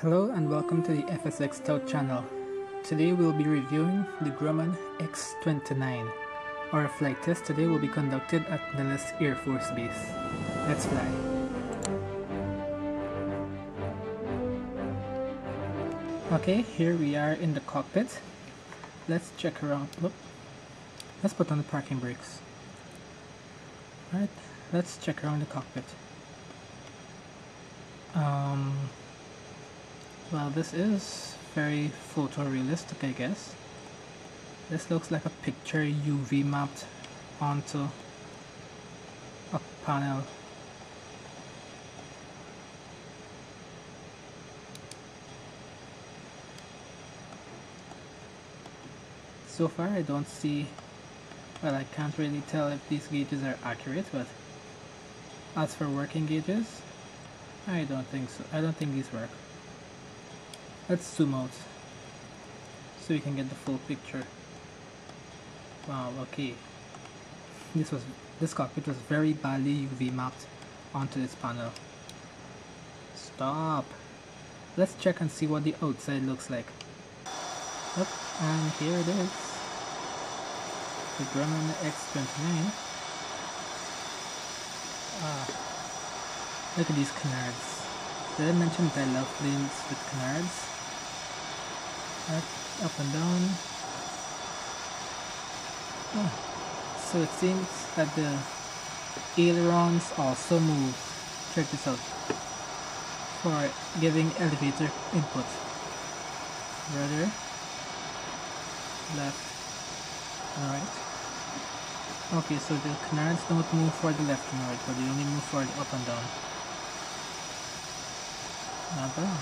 Hello and welcome to the FSX Talk channel. Today we'll be reviewing the Grumman X-29. Our flight test today will be conducted at Nellis Air Force Base. Let's fly. Okay, here we are in the cockpit. Let's check around. Look. Let's put on the parking brakes. Alright, let's check around the cockpit. Well, this is very photorealistic, I guess. This looks like a picture UV mapped onto a panel. So far I don't see, well, I can't really tell if these gauges are accurate, but as for working gauges, I don't think so. I don't think these work. Let's zoom out so we can get the full picture. Wow, okay. This cockpit was very badly UV mapped onto this panel. Stop. Let's check and see what the outside looks like. Up, and here it is. The Grumman X-29. Ah, look at these canards. Did I mention that I love planes with canards? Up and down. Oh. So it seems that the ailerons also move. Check this out. For giving elevator input. Rudder, left, and right. Okay, so the canards don't move for the left and right, but they only move for the up and down. Not bad.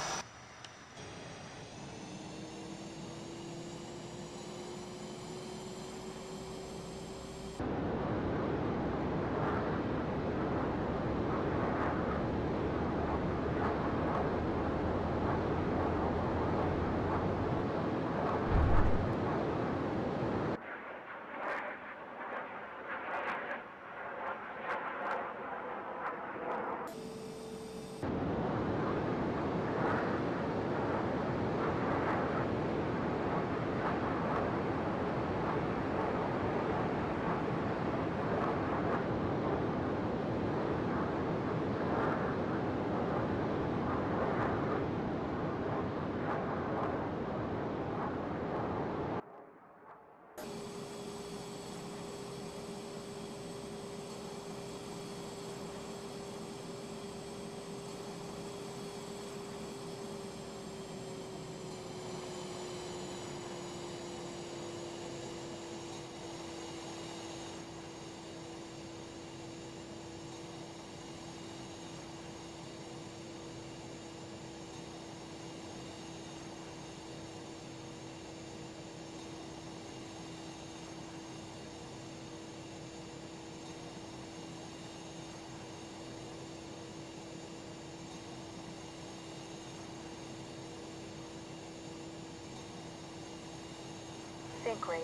Sink rate.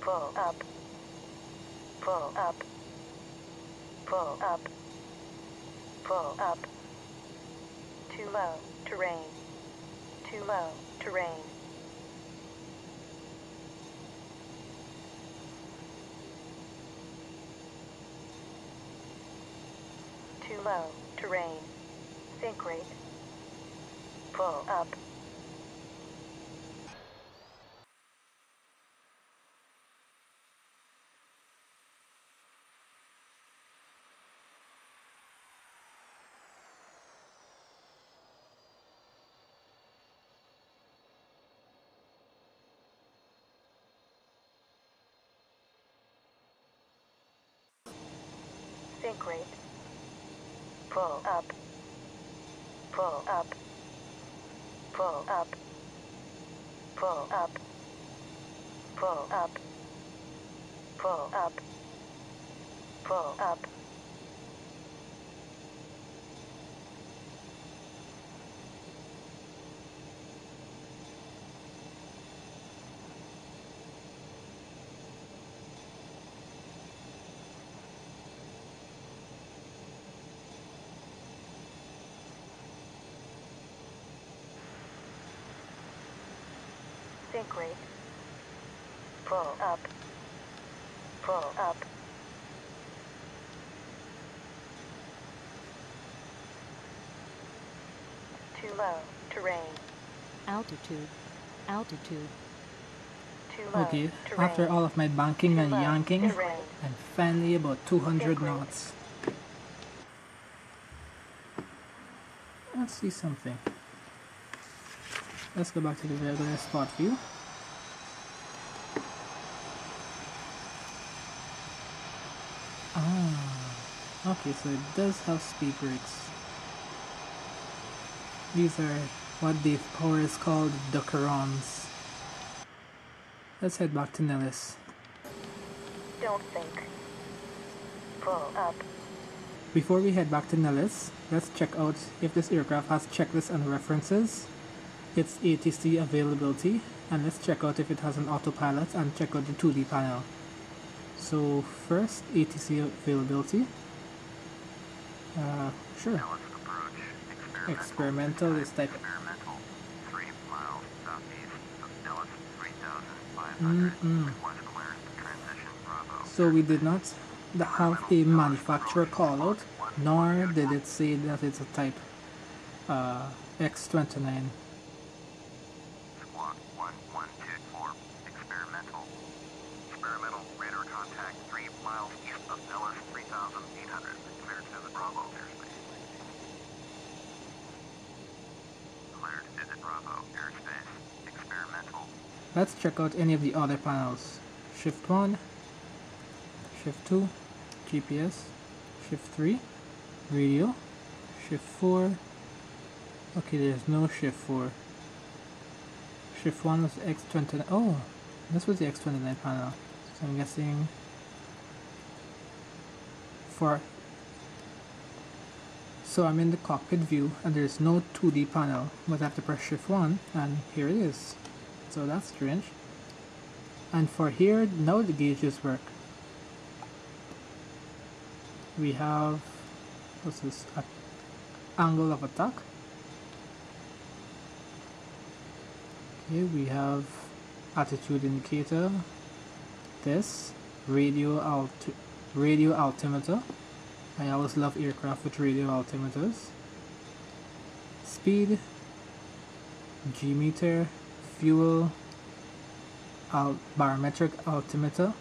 Pull up. Pull up. Pull up. Pull up. Too low terrain. Too low terrain. Too low terrain. Sink rate. Pull up. Sink rate. Pull up. Pull up. Pull up. Pull up. Pull up. Pull up. Pull up. obliquely. Pull up. Pull up. Too low. Terrain. Altitude. Altitude. Too low. Okay, terrain. After all of my banking and yanking, terrain. I'm finally about 200 knots. Let's see something. Let's go back to the regular spot view. Ah, okay, so it does have speed brakes. These are what the power is called, duckerons. Let's head back to Nellis. Don't think. Pull up. Before we head back to Nellis, let's check out if this aircraft has checklists and references, its ATC availability, and let's check out if it has an autopilot and check out the 2D panel. So first, ATC availability. Sure. Experimental is type. Experimental. 3 miles southeast of Nellis, 3,500. So we did not have a manufacturer callout, nor did it say that it's a type X-29. Squawk 1124, experimental. Experimental radar contact 3 miles east of Nellis, 3,800. Cleared to the Bravo airspace. Cleared to the Bravo airspace. Experimental. Let's check out any of the other panels. Shift 1, Shift 2, GPS, Shift 3, radio, Shift 4, okay, there's no Shift 4, Shift 1 was X-29, oh, this was the X-29 panel, so I'm guessing for, so I'm in the cockpit view and there's no 2D panel, but I have to press Shift 1 and here it is, so that's strange, and for here, now the gauges work. We have, what's this, angle of attack. Okay, we have attitude indicator, this, radio altimeter. I always love aircraft with radio altimeters. Speed, G meter, fuel, barometric altimeter,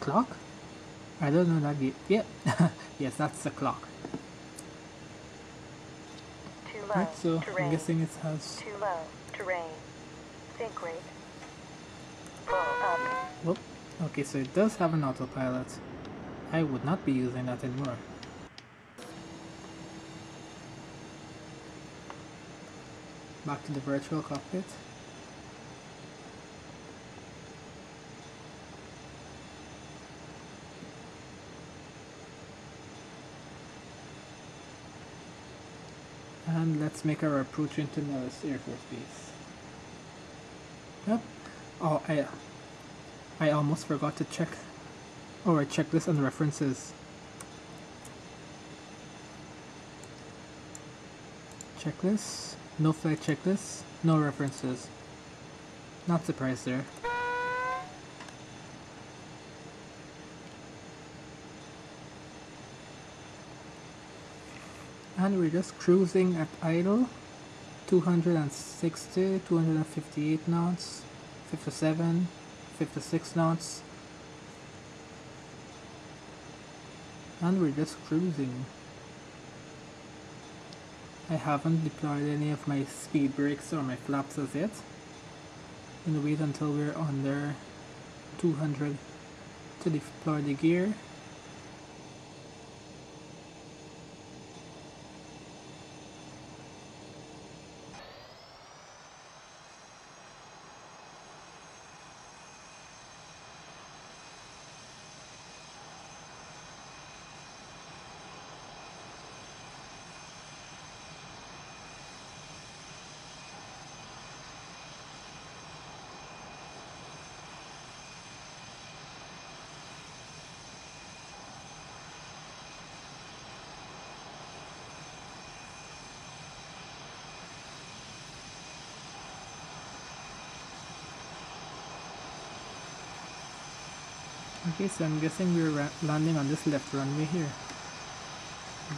clock? I don't know that yet. Yep. Yes, that's the clock. Too low. Right, so terrain. I'm guessing it has. Too low. Terrain. Think rate. Pull up. Whoop. Okay, so it does have an autopilot. I would not be using that anymore. Back to the virtual cockpit. And let's make our approach into Nellis Air Force Base. Yep. Oh, I almost forgot to check our checklist and references. Checklist, no flight checklist, no references. Not surprised there. And we're just cruising at idle, 260, 258 knots, 57, 56 knots, and we're just cruising. I haven't deployed any of my speed brakes or my flaps as yet. I'm gonna wait until we're under 200 to deploy the gear. Okay, so I'm guessing we're landing on this left runway here.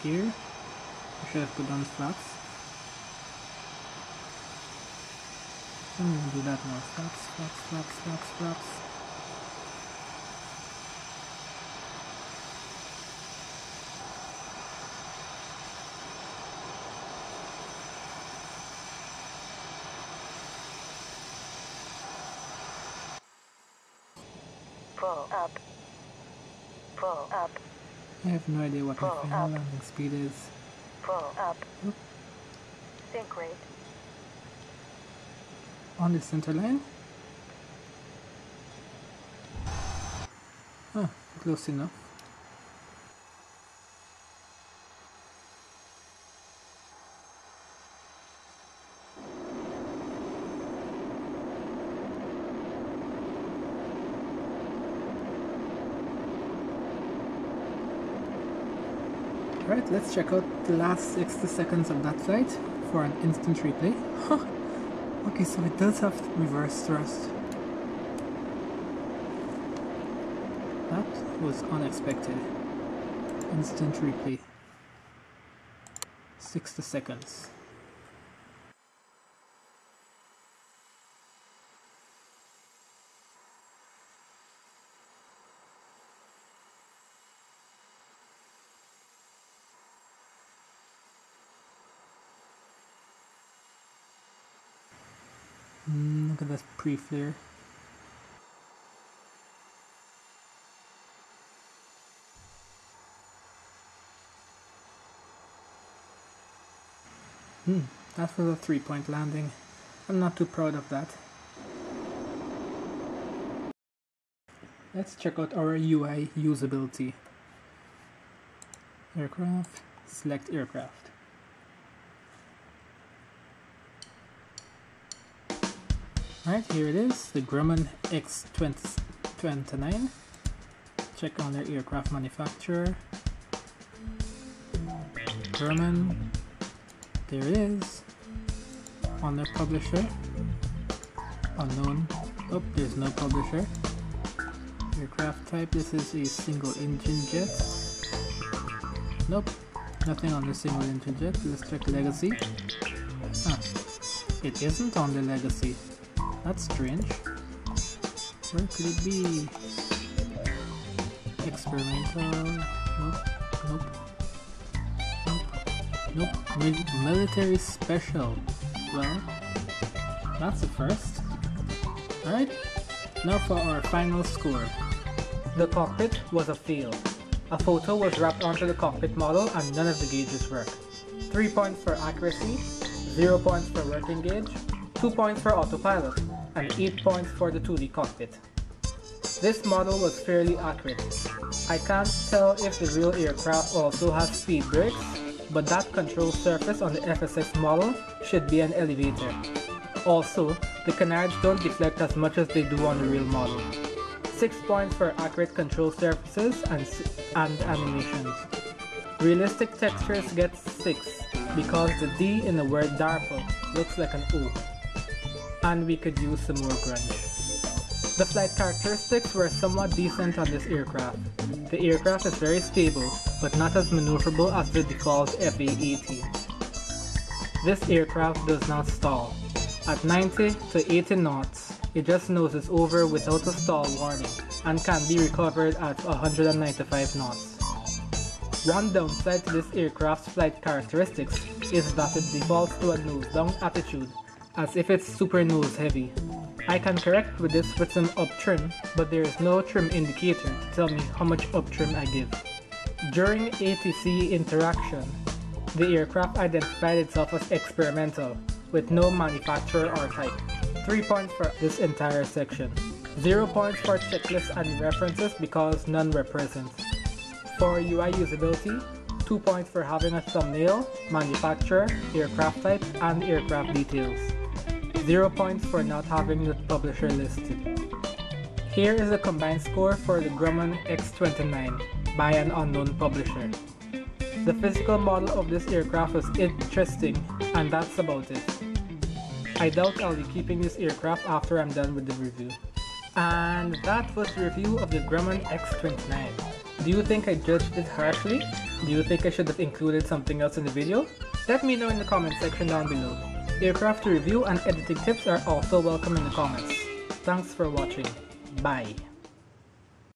Gear, I should have put down the flaps. I'm gonna do that now. Flaps, flaps, flaps, flaps, flaps. Pull up. Pull up. I have no idea what my final landing speed is. Pull up. Oop. Sink rate. On the center line? Ah, close enough. Alright, let's check out the last 60 seconds of that flight for an instant replay. Huh. Okay, so it does have reverse thrust. That was unexpected. Instant replay. 60 seconds. Look at this pre-flare. That was a 3-point landing. I'm not too proud of that. Let's check out our UI usability. Aircraft, select aircraft. Alright, here it is, the Grumman X-29. Check on their aircraft manufacturer. Grumman. There it is. On their publisher. Unknown. Oh, there's no publisher. Aircraft type, this is a single engine jet. Nope, nothing on the single engine jet. Let's check legacy. Ah, it isn't on the legacy. That's strange. Where could it be? Experimental. Nope. Nope. Nope. Nope. Military special. Well, that's the first. Alright. Now for our final score. The cockpit was a fail. A photo was wrapped onto the cockpit model and none of the gauges worked. 3 points for accuracy, 0 points for working gauge, 2 points for autopilot, and 8 points for the 2D cockpit. This model was fairly accurate. I can't tell if the real aircraft also has speed brakes, but that control surface on the FSX model should be an elevator. Also, the canards don't deflect as much as they do on the real model. 6 points for accurate control surfaces and animations. Realistic textures get 6 because the D in the word DARPA looks like an O. And we could use some more grunge. The flight characteristics were somewhat decent on this aircraft. The aircraft is very stable, but not as maneuverable as the default FA-80. This aircraft does not stall. At 90 to 80 knots, it just noses over without a stall warning and can be recovered at 195 knots. One downside to this aircraft's flight characteristics is that it defaults to a nose-down attitude, as if it's super nose heavy. I can correct with this with some up trim, but there is no trim indicator to tell me how much up trim I give. During ATC interaction, the aircraft identified itself as experimental, with no manufacturer or type. 3 points for this entire section. 0 points for checklists and references because none were present. For UI usability, 2 points for having a thumbnail, manufacturer, aircraft type, and aircraft details. 0 points for not having the publisher listed. Here is the combined score for the Grumman X-29 by an unknown publisher. The physical model of this aircraft was interesting, and that's about it. I doubt I'll be keeping this aircraft after I'm done with the review. And that was the review of the Grumman X-29. Do you think I judged it harshly? Do you think I should have included something else in the video? Let me know in the comment section down below. Aircraft review and editing tips are also welcome in the comments. Thanks for watching. Bye.